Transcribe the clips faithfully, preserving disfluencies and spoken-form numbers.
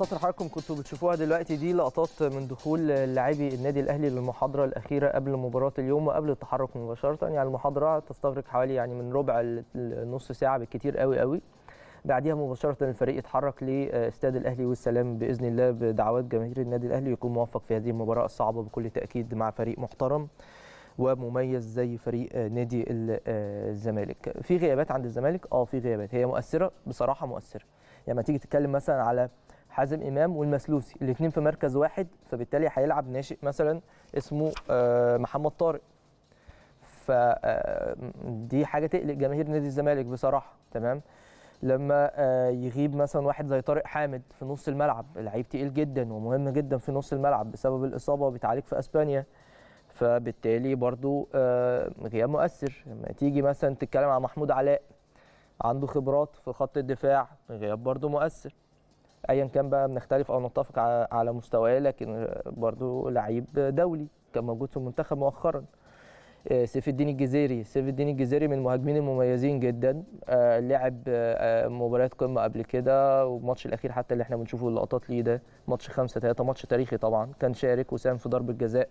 فترة حضراتكم كنتوا بتشوفوها دلوقتي دي لقطات من دخول لاعبي النادي الاهلي للمحاضره الاخيره قبل مباراه اليوم وقبل التحرك مباشره. يعني المحاضره تستغرق حوالي يعني من ربع لنص ساعه بالكثير قوي قوي. بعديها مباشره الفريق يتحرك لاستاد الاهلي والسلام باذن الله بدعوات جماهير النادي الاهلي، يكون موفق في هذه المباراه الصعبه بكل تاكيد مع فريق محترم ومميز زي فريق نادي الزمالك. في غيابات عند الزمالك؟ اه في غيابات هي مؤثره بصراحه، مؤثره. يعني ما تيجي تتكلم مثلا على حازم امام والمسلوسي الاثنين في مركز واحد، فبالتالي هيلعب ناشئ مثلا اسمه محمد طارق، فدي حاجه تقلق جماهير نادي الزمالك بصراحه. تمام، لما يغيب مثلا واحد زي طارق حامد في نص الملعب، لعيب تقيل جدا ومهم جدا في نص الملعب بسبب الاصابه بتعالج في اسبانيا، فبالتالي برضو غياب مؤثر. لما تيجي مثلا تتكلم على محمود علاء، عنده خبرات في خط الدفاع، غياب برضو مؤثر. ايا كان بقى بنختلف او نتفق على مستواه، لكن برضو لعيب دولي كان موجود في المنتخب مؤخرا. سيف الدين الجزيري، سيف الدين الجزيري من المهاجمين المميزين جدا، لعب مباريات قمه قبل كده، والماتش الاخير حتى اللي احنا بنشوفه اللقطات ليه ده ماتش خمسة ثلاثة، ماتش تاريخي طبعا، كان شارك وساهم في ضربه جزاء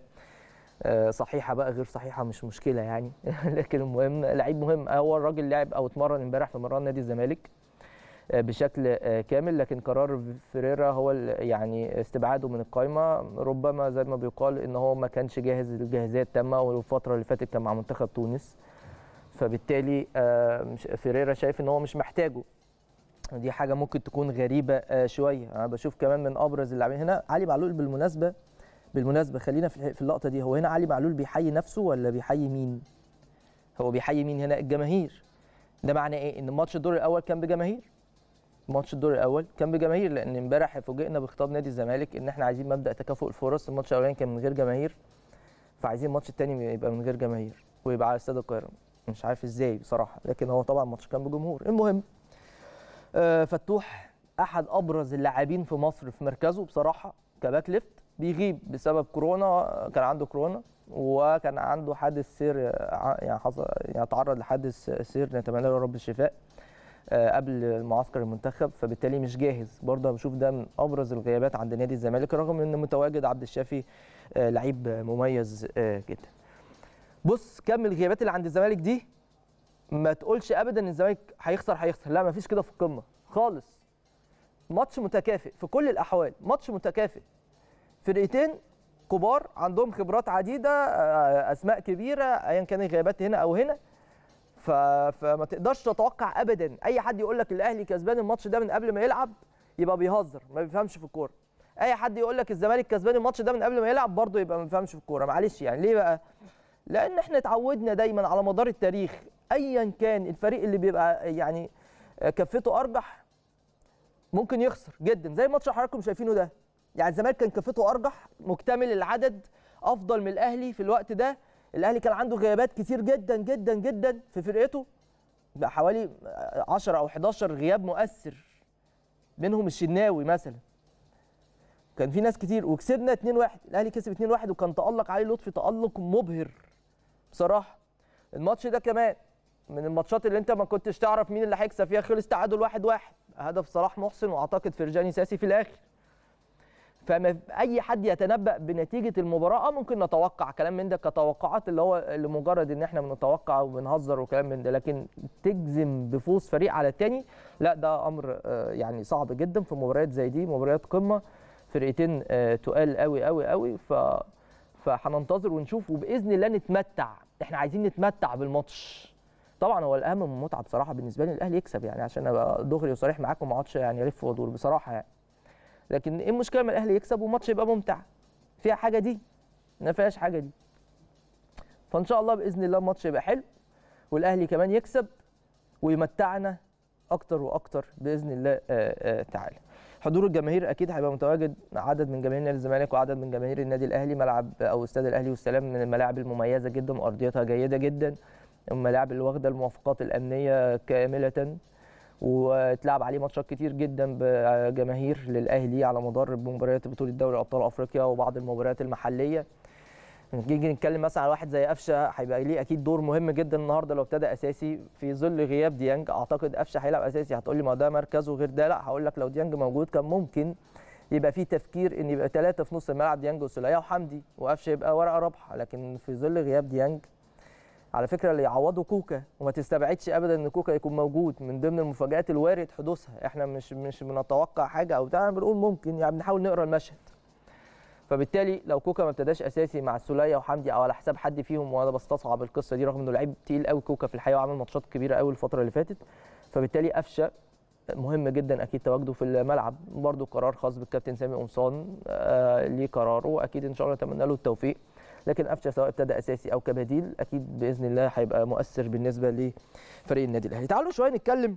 صحيحه بقى غير صحيحه مش مشكله يعني لكن المهم لعيب مهم. هو الراجل لعب او اتمرن امبارح في مران نادي الزمالك بشكل كامل، لكن قرار فريرا هو يعني استبعاده من القايمه، ربما زي ما بيقال ان هو ما كانش جاهز، الجاهزيه التامه، والفتره اللي فاتت كان مع منتخب تونس، فبالتالي فريرا شايف ان هو مش محتاجه. دي حاجه ممكن تكون غريبه شويه. انا بشوف كمان من ابرز اللاعبين هنا علي معلول. بالمناسبه بالمناسبه خلينا في اللقطه دي، هو هنا علي معلول بيحيي نفسه ولا بيحيي مين؟ هو بيحيي مين هنا؟ الجماهير. ده معناه ايه؟ ان ماتش الدور الاول كان بجماهير، ماتش الدور الاول كان بجماهير، لان امبارح فوجئنا بخطاب نادي الزمالك ان احنا عايزين مبدا تكافؤ الفرص. الماتش الاولاني كان من غير جماهير، فعايزين الماتش الثاني يبقى من غير جماهير ويبقى على استاد القاهره. مش عارف ازاي بصراحه، لكن هو طبعا الماتش كان بجمهور. المهم آه فتوح احد ابرز اللاعبين في مصر في مركزه بصراحه كباك ليفت، بيغيب بسبب كورونا، كان عنده كورونا وكان عنده حادث سير، يعني حصل يعني تعرض لحادث سير، نتمنى له رب الشفاء قبل معسكر المنتخب، فبالتالي مش جاهز. برضه بشوف ده من ابرز الغيابات عند نادي الزمالك، رغم ان متواجد عبد-الشافي لعيب مميز جدا. بص كم الغيابات اللي عند الزمالك دي، ما تقولش ابدا ان الزمالك هيخسر هيخسر، لا مفيش كده في القمه خالص. ماتش متكافئ في كل الاحوال، ماتش متكافئ. فرقتين كبار عندهم خبرات عديده، اسماء كبيره، ايا كان الغيابات هنا او هنا، فما تقدرش تتوقع ابدا. اي حد يقول لك الاهلي كسبان الماتش ده من قبل ما يلعب يبقى بيهزر، ما بيفهمش في الكوره. اي حد يقول لك الزمالك كسبان الماتش ده من قبل ما يلعب برضه يبقى ما بيفهمش في الكوره. معلش يعني ليه بقى؟ لان احنا اتعودنا دايما على مدار التاريخ ايا كان الفريق اللي بيبقى يعني كفته ارجح ممكن يخسر جدا، زي الماتش اللي حضراتكم شايفينه ده. يعني الزمالك كان كفته ارجح، مكتمل العدد، افضل من الاهلي في الوقت ده. الاهلي كان عنده غيابات كتير جدا جدا جدا في فرقته، بقى حوالي عشرة او حداشر غياب مؤثر، منهم الشناوي مثلا. كان في ناس كتير وكسبنا اتنين واحد، الاهلي كسب اتنين واحد وكان تألق عليه لطفي تألق مبهر بصراحه. الماتش ده كمان من الماتشات اللي انت ما كنتش تعرف مين اللي هيكسب فيها، خلص تعادل واحد واحد، هدف صلاح محسن واعتقد فرجاني ساسي في الاخر. فما اي حد يتنبأ بنتيجه المباراه، ممكن نتوقع كلام من ده كتوقعات اللي هو لمجرد ان احنا بنتوقع وبنهزر وكلام من ده، لكن تجزم بفوز فريق على الثاني لا، ده امر يعني صعب جدا في مباريات زي دي، مباريات قمه، فرقتين تقال قوي قوي قوي. ف فهننتظر ونشوف، وباذن الله نتمتع. احنا عايزين نتمتع بالماتش. طبعا هو الاهم من المتعه بصراحه بالنسبه لي الاهلي يكسب، يعني عشان ابقى دغري وصريح معاكم، ما اقعدش يعني الف وادور بصراحه يعني. لكن ايه المشكله ما الاهلي يكسب والماتش يبقى ممتع؟ فيها حاجه دي؟ ما فيهاش حاجه دي. فان شاء الله باذن الله الماتش يبقى حلو، والاهلي كمان يكسب ويمتعنا اكتر واكتر باذن الله تعالى. حضور الجماهير اكيد هيبقى متواجد، عدد من جماهير نادي الزمالك وعدد من جماهير النادي الاهلي. ملعب او استاد الاهلي والسلام من الملاعب المميزه جدا وارضيتها جيده جدا، الملاعب اللي واخده الموافقات الامنيه كامله، واتلعب عليه ماتشات كتير جدا بجماهير للاهلي على مدار مباريات بطوله دوري ابطال افريقيا وبعض المباريات المحليه. نيجي نتكلم مثلا على واحد زي أفشة، هيبقى ليه اكيد دور مهم جدا النهارده لو ابتدى اساسي في ظل غياب ديانج. اعتقد أفشة هيلعب اساسي. هتقول لي ما ده مركزه غير ده، لا هقول لك لو ديانج موجود كان ممكن يبقى في تفكير ان يبقى ثلاثه في نص الملعب، ديانج وسوليه وحمدي وقفشه، يبقى ورقه رابحه. لكن في ظل غياب ديانج على فكره اللي يعوضه كوكا، وما تستبعدش ابدا ان كوكا يكون موجود من ضمن المفاجات الوارد حدوثها. احنا مش مش بنتوقع حاجه او بتاع، بنقول ممكن، يعني بنحاول نقرا المشهد. فبالتالي لو كوكا ما ابتداش اساسي مع سوليه وحمدي او على حساب حد فيهم، وانا بستصعب القصه دي رغم انه لعيب تقيل قوي كوكا في الحقيقه وعمل ماتشات كبيره قوي الفتره اللي فاتت، فبالتالي قفشه مهم جدا اكيد تواجده في الملعب. برضه قرار خاص بالكابتن سامي قمصان، آه ليه قراره، واكيد ان شاء الله نتمنى له التوفيق. لكن قفشه سواء ابتدى اساسي او كبديل اكيد باذن الله هيبقى مؤثر بالنسبه لفريق النادي الاهلي. تعالوا شويه نتكلم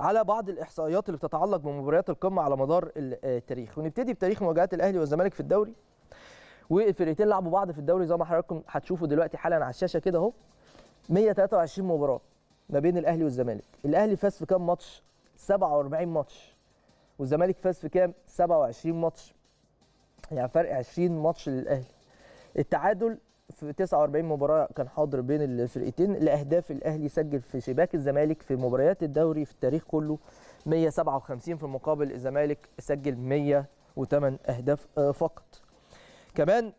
على بعض الاحصائيات اللي بتتعلق بمباريات القمه على مدار التاريخ، ونبتدي بتاريخ مواجهات الاهلي والزمالك في الدوري. والفرقتين لعبوا بعض في الدوري زي ما حضراتكم هتشوفوا دلوقتي حالا على الشاشه كده اهو، مية وتلاتة وعشرين مباراه ما بين الاهلي والزمالك. الاهلي فاز في كام ماتش؟ سبعة وأربعين ماتش. والزمالك فاز في كام؟ سبعة وعشرين ماتش، يعني فرق عشرين ماتش للاهلي. التعادل في تسعة وأربعين مباراه كان حاضر بين الفرقتين. لاهداف الاهلي سجل في شباك الزمالك في مباريات الدوري في التاريخ كله مية وسبعة وخمسين، في المقابل الزمالك سجل مية وتمانية اهداف فقط. كمان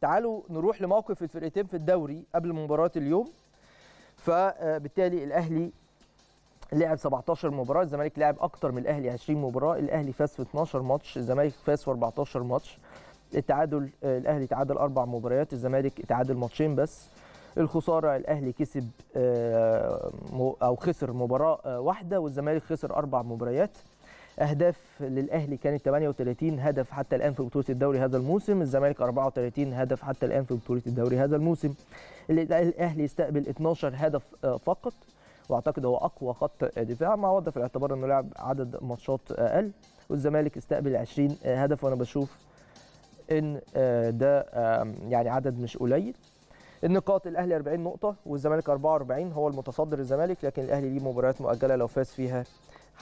تعالوا نروح لموقف الفرقتين في الدوري قبل مباراه اليوم. فبالتالي الاهلي لعب سبعتاشر مباراه، الزمالك لعب اكتر من الاهلي عشرين مباراه. الاهلي فاز في اتناشر ماتش، الزمالك فاز في أربعتاشر ماتش. التعادل، الاهلي تعادل اربع مباريات، الزمالك تعادل ماتشين بس. الخساره الاهلي كسب او خسر مباراه واحده، والزمالك خسر اربع مباريات. اهداف للاهلي كانت تمنية وتلاتين هدف حتى الان في بطوله الدوري هذا الموسم، الزمالك أربعة وتلاتين هدف حتى الان في بطوله الدوري هذا الموسم. الاهلي استقبل اتناشر هدف فقط، واعتقد هو اقوى خط دفاع، مع وضع في الاعتبار انه لعب عدد ماتشات اقل. والزمالك استقبل عشرين هدف، وانا بشوف ان ده يعني عدد مش قليل. النقاط الاهلي أربعين نقطه والزمالك أربعة وأربعين، هو المتصدر الزمالك، لكن الاهلي ليه مباريات مؤجله لو فاز فيها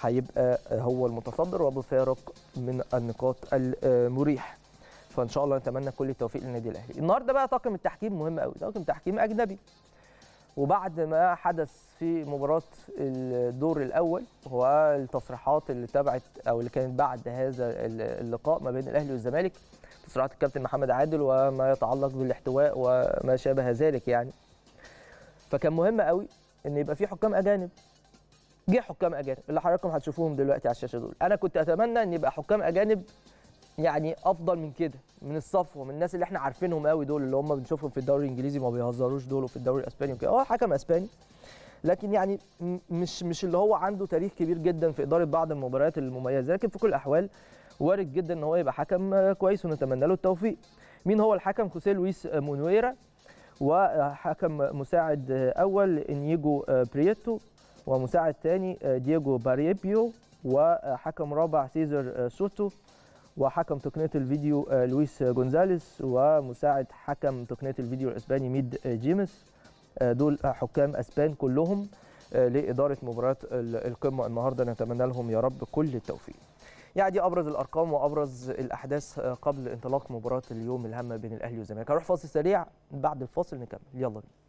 هيبقى هو المتصدر وبفارق من النقاط المريح. فان شاء الله نتمنى كل التوفيق للنادي الاهلي. النهارده بقى طاقم التحكيم مهم قوي، طاقم تحكيم اجنبي. وبعد ما حدث في مباراه الدور الاول والتصريحات اللي تبعت او اللي كانت بعد هذا اللقاء ما بين الاهلي والزمالك، تصريحات الكابتن محمد عادل وما يتعلق بالاحتواء وما شابه ذلك يعني، فكان مهم قوي ان يبقى في حكام اجانب. جه حكام اجانب اللي حضراتكم هتشوفوهم دلوقتي على الشاشه دول. انا كنت اتمنى ان يبقى حكام اجانب يعني افضل من كده، من الصفوه، من الناس اللي احنا عارفينهم قوي دول، اللي هم بنشوفهم في الدوري الانجليزي ما بيهزروش دول، وفي الدوري الاسباني وكده. هو حكم اسباني لكن يعني مش مش اللي هو عنده تاريخ كبير جدا في اداره بعض المباريات المميزه، لكن في كل الاحوال وارد جدا ان هو يبقى حكم كويس ونتمنى له التوفيق. مين هو الحكم؟ خوسيه لويس مونويرا، وحكم مساعد اول إنيجو بريتو، ومساعد ثاني دييغو باربيو، وحكم رابع سيزر سوتو، وحكم تقنيه الفيديو لويس جونزاليس، ومساعد حكم تقنيه الفيديو الاسباني ميد جيمس. دول حكام اسبان كلهم لاداره مباراه القمه النهارده، نتمنى لهم يا رب كل التوفيق. يعني دي ابرز الارقام وابرز الاحداث قبل انطلاق مباراه اليوم الهامه بين الاهلي والزمالك. هروح فاصل سريع، بعد الفاصل نكمل، يلا بينا.